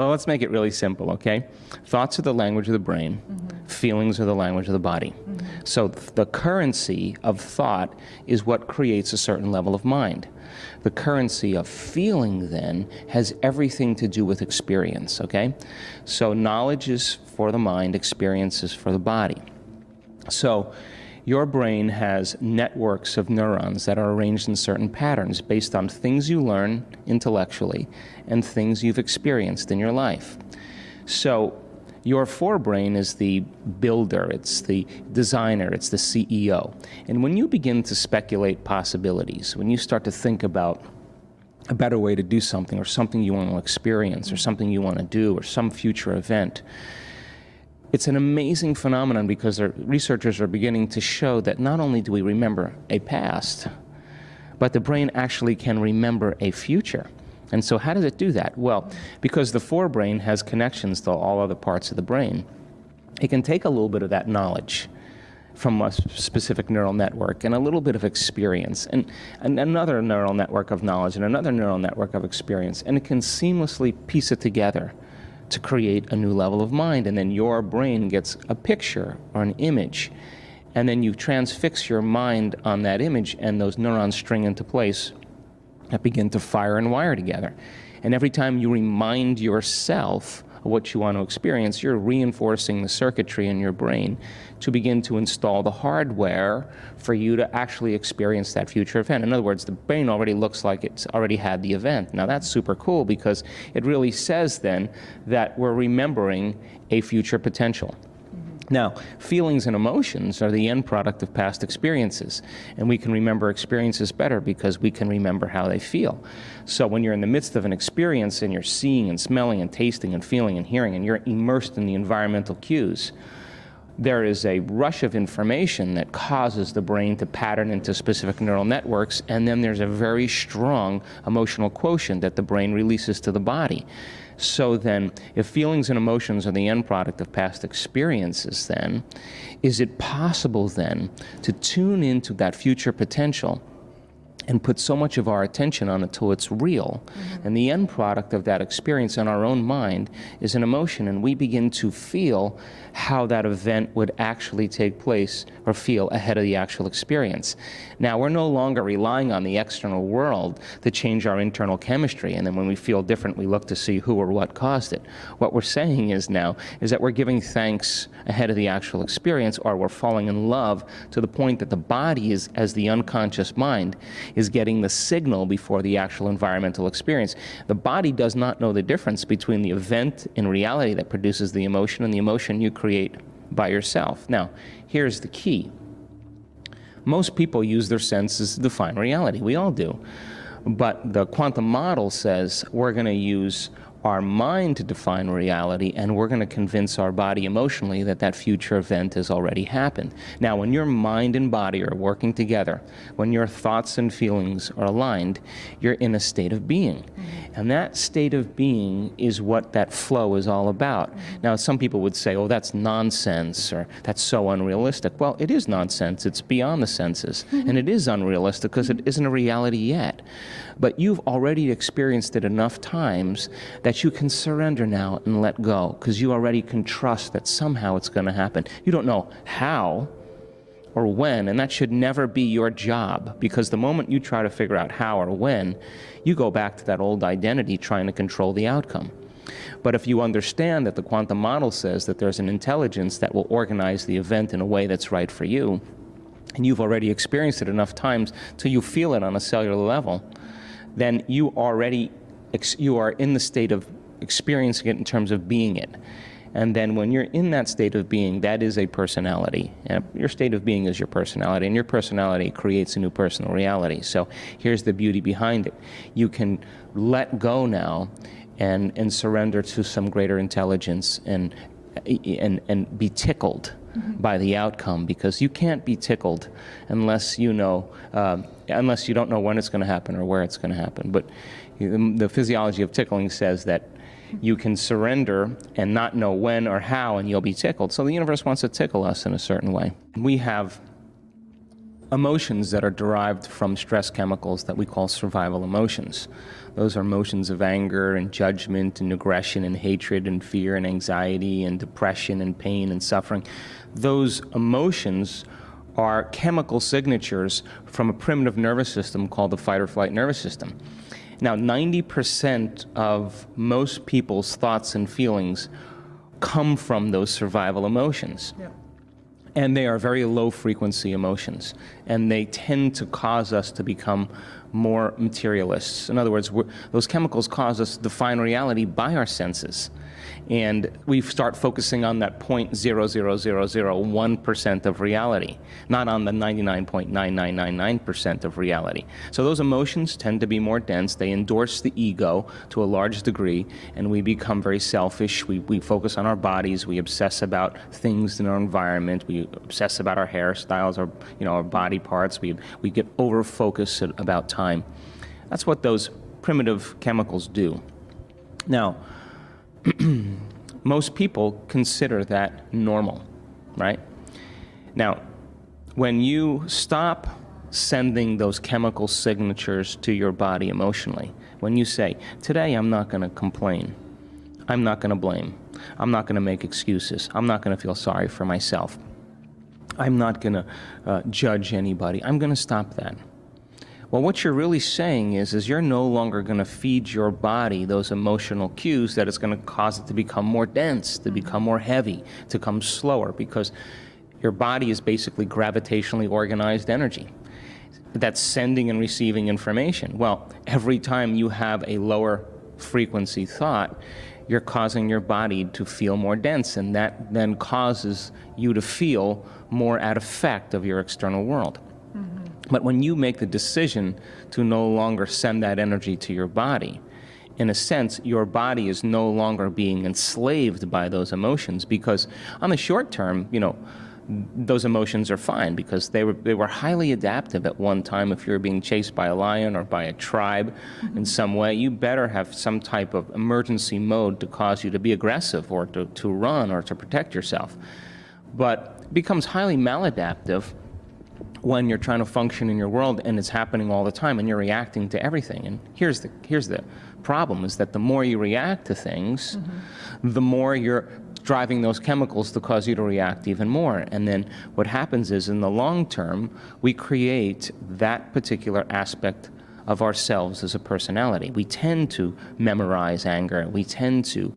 Oh, let's make it really simple, okay? Thoughts are the language of the brain. Mm-hmm. Feelings are the language of the body. Mm-hmm. So the currency of thought is what creates a certain level of mind. The currency of feeling, then, has everything to do with experience, okay? So knowledge is for the mind, experience is for the body. So your brain has networks of neurons that are arranged in certain patterns based on things you learn intellectually and things you've experienced in your life. So your forebrain is the builder, it's the designer, it's the CEO. And when you begin to speculate possibilities, when you start to think about a better way to do something or something you want to experience or something you want to do or some future event, it's an amazing phenomenon because researchers are beginning to show that not only do we remember a past, but the brain actually can remember a future. And so how does it do that? Well, because the forebrain has connections to all other parts of the brain, it can take a little bit of that knowledge from a specific neural network and a little bit of experience and another neural network of knowledge and another neural network of experience, and it can seamlessly piece it together to create a new level of mind. And then your brain gets a picture or an image, and then you transfix your mind on that image, and those neurons string into place that begin to fire and wire together. And every time you remind yourself of what you want to experience, you're reinforcing the circuitry in your brain to begin to install the hardware for you to actually experience that future event. In other words, the brain already looks like it's already had the event. Now that's super cool because it really says then that we're remembering a future potential. Now, feelings and emotions are the end product of past experiences, and we can remember experiences better because we can remember how they feel. So when you're in the midst of an experience and you're seeing and smelling and tasting and feeling and hearing and you're immersed in the environmental cues, there is a rush of information that causes the brain to pattern into specific neural networks, and then there's a very strong emotional quotient that the brain releases to the body. So then, if feelings and emotions are the end product of past experiences, then, is it possible then to tune into that future potential and put so much of our attention on it till it's real? Mm-hmm. And the end product of that experience in our own mind is an emotion, and we begin to feel how that event would actually take place or feel ahead of the actual experience. Now, we're no longer relying on the external world to change our internal chemistry, and then when we feel different, we look to see who or what caused it. What we're saying is now is that we're giving thanks ahead of the actual experience, or we're falling in love to the point that the body is, as the unconscious mind, is getting the signal before the actual environmental experience. The body does not know the difference between the event in reality that produces the emotion and the emotion you create by yourself. Now, here's the key. Most people use their senses to define reality. We all do. But the quantum model says we're going to use our mind to define reality, and we're going to convince our body emotionally that that future event has already happened. Now, when your mind and body are working together, when your thoughts and feelings are aligned, you're in a state of being. Mm-hmm. And that state of being is what that flow is all about. Mm-hmm. Now, some people would say, oh, that's nonsense, or that's so unrealistic. Well, it is nonsense. It's beyond the senses. Mm-hmm. And it is unrealistic because it isn't a reality yet. But you've already experienced it enough times that you can surrender now and let go, because you already can trust that somehow it's going to happen. You don't know how or when, and that should never be your job, because the moment you try to figure out how or when, you go back to that old identity trying to control the outcome. But if you understand that the quantum model says that there's an intelligence that will organize the event in a way that's right for you, and you've already experienced it enough times till you feel it on a cellular level, then you are in the state of experiencing it in terms of being it. And then when you're in that state of being, that is a personality. And your state of being is your personality, and your personality creates a new personal reality. So here's the beauty behind it. You can let go now and surrender to some greater intelligence and be tickled by the outcome, because you can't be tickled unless you know, unless you don't know when it's going to happen or where it's going to happen. But the physiology of tickling says that you can surrender and not know when or how, and you'll be tickled. So the universe wants to tickle us in a certain way. We have emotions that are derived from stress chemicals that we call survival emotions. Those are emotions of anger and judgment and aggression and hatred and fear and anxiety and depression and pain and suffering. Those emotions are chemical signatures from a primitive nervous system called the fight-or-flight nervous system. Now, 90% of most people's thoughts and feelings come from those survival emotions. Yeah. And they are very low-frequency emotions, and they tend to cause us to become more materialists. In other words, those chemicals cause us to define reality by our senses, and we start focusing on that 0.00001% of reality, not on the 99.9999% of reality. So those emotions tend to be more dense. They endorse the ego to a large degree, and we become very selfish. We focus on our bodies. We obsess about things in our environment. We obsess about our hairstyles, or our body parts. We get over-focused about time. That's what those primitive chemicals do. Now, most people consider that normal, right? Now, when you stop sending those chemical signatures to your body emotionally, when you say, today I'm not going to complain, I'm not going to blame, I'm not going to make excuses, I'm not going to feel sorry for myself, I'm not going to judge anybody, I'm going to stop that. Well, what you're really saying is you're no longer going to feed your body those emotional cues that it's going to cause it to become more dense, to become more heavy, to come slower, because your body is basically gravitationally organized energy that's sending and receiving information. Well, every time you have a lower frequency thought, you're causing your body to feel more dense, and that then causes you to feel more at effect of your external world. But when you make the decision to no longer send that energy to your body, in a sense, your body is no longer being enslaved by those emotions, because on the short term, those emotions are fine, because they were highly adaptive at one time. If you're being chased by a lion or by a tribe in some way, you better have some type of emergency mode to cause you to be aggressive or to run or to protect yourself. But it becomes highly maladaptive when you're trying to function in your world and it's happening all the time and you're reacting to everything. And here's the problem, is that the more you react to things, the more you're driving those chemicals to cause you to react even more. And then what happens is, in the long term, we create that particular aspect of ourselves as a personality. We tend to memorize anger. We tend to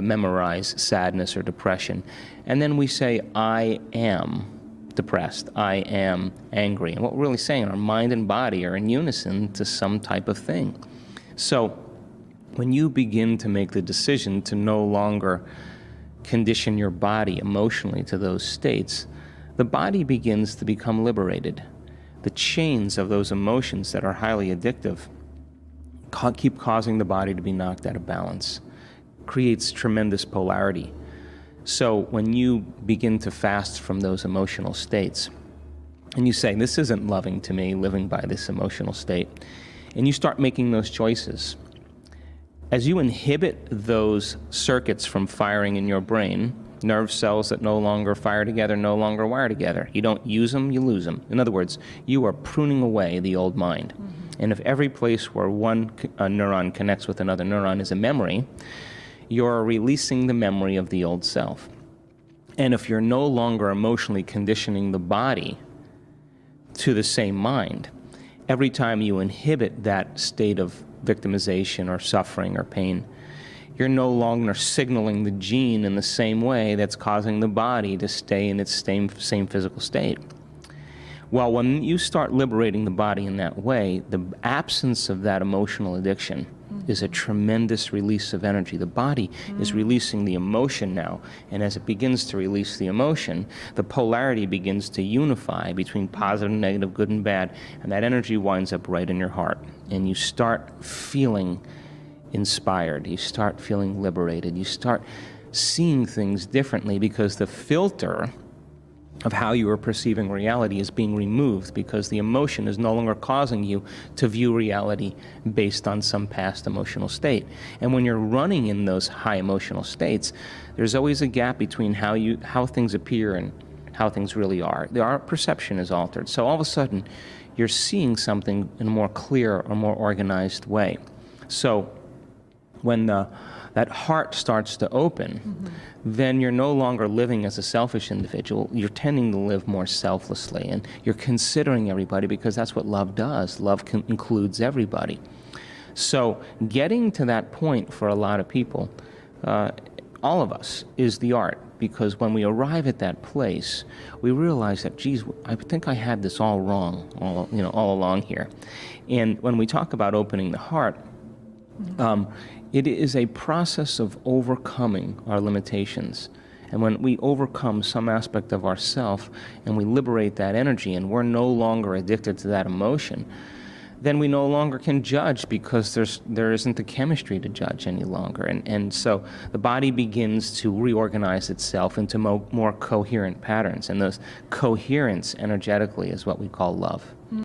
memorize sadness or depression. And then we say, I am depressed, I am angry. And what we're really saying, our mind and body are in unison to some type of thing. So when you begin to make the decision to no longer condition your body emotionally to those states, the body begins to become liberated. The chains of those emotions that are highly addictive keep causing the body to be knocked out of balance. It creates tremendous polarity. So when you begin to fast from those emotional states, and you say, this isn't loving to me, living by this emotional state, and you start making those choices, as you inhibit those circuits from firing in your brain, nerve cells that no longer fire together, no longer wire together, you don't use them, you lose them. In other words, you are pruning away the old mind. And if every place where one neuron connects with another neuron is a memory, you're releasing the memory of the old self. And if you're no longer emotionally conditioning the body to the same mind, every time you inhibit that state of victimization or suffering or pain, you're no longer signaling the gene in the same way that's causing the body to stay in its same physical state. Well, when you start liberating the body in that way, the absence of that emotional addiction is a tremendous release of energy. The body is releasing the emotion now, and as it begins to release the emotion, the polarity begins to unify between positive and negative, good and bad, and that energy winds up right in your heart. And you start feeling inspired. You start feeling liberated. You start seeing things differently, because the filter of how you are perceiving reality is being removed, because the emotion is no longer causing you to view reality based on some past emotional state. And when you're running in those high emotional states, there's always a gap between how things appear and and how things really are. Our perception is altered. So all of a sudden, you're seeing something in a more clear or more organized way. So when that heart starts to open, then you're no longer living as a selfish individual. You're tending to live more selflessly, and you're considering everybody, because that's what love does. Love includes everybody. So getting to that point for a lot of people, all of us, is the art, because when we arrive at that place, we realize that, geez, I think I had this all wrong, all along here. And when we talk about opening the heart, it is a process of overcoming our limitations. And when we overcome some aspect of ourself and we liberate that energy and we're no longer addicted to that emotion, then we no longer can judge, because there isn't the chemistry to judge any longer. And so the body begins to reorganize itself into more coherent patterns. And those coherence energetically is what we call love.